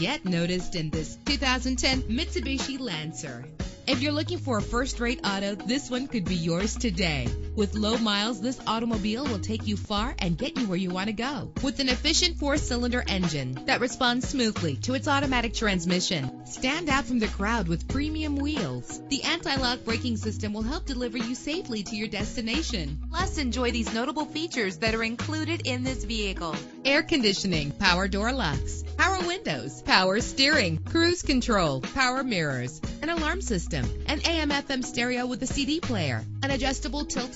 Get noticed in this 2010 Mitsubishi Lancer. If you're looking for a first-rate auto, this one could be yours today. With low miles, this automobile will take you far and get you where you want to go. With an efficient four-cylinder engine that responds smoothly to its automatic transmission, stand out from the crowd with premium wheels. The anti-lock braking system will help deliver you safely to your destination. Plus, enjoy these notable features that are included in this vehicle: air conditioning, power door locks, power windows, power steering, cruise control, power mirrors, an alarm system, an AM/FM stereo with a CD player, an adjustable tilt